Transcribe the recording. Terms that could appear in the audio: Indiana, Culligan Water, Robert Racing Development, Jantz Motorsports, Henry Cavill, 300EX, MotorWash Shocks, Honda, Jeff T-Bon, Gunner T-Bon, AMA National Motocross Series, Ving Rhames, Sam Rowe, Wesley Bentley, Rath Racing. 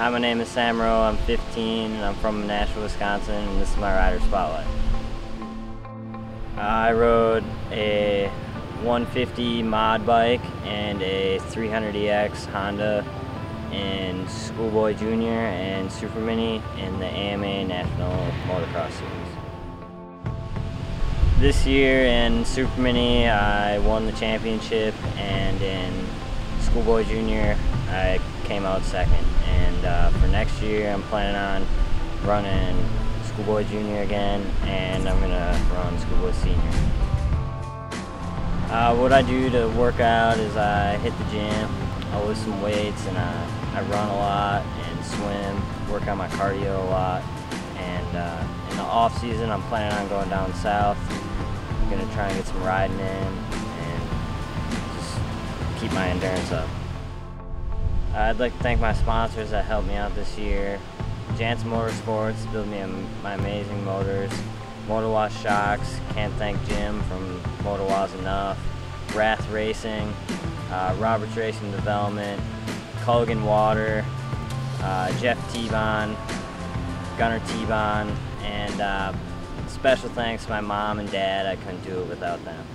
Hi, my name is Sam Rowe, I'm 15 and I'm from Nashville, Wisconsin, and this is my rider spotlight. I rode a 150 mod bike and a 300EX Honda in Schoolboy Jr. and Super Mini in the AMA National Motocross Series. This year in Super Mini I won the championship, and in Schoolboy Jr. I came out second. And for next year I'm planning on running Schoolboy Junior again, and I'm going to run Schoolboy Senior. What I do to work out is I hit the gym, I lift some weights, and I run a lot and swim, work on my cardio a lot. And in the off season I'm planning on going down south. I'm going to try and get some riding in and just keep my endurance up. I'd like to thank my sponsors that helped me out this year. Jantz Motorsports, built me my amazing motors. MotorWash Shocks, can't thank Jim from MotorWash enough. Rath Racing, Robert Racing Development, Culligan Water, Jeff T-Bon, Gunner T-Bon, and special thanks to my mom and dad. I couldn't do it without them.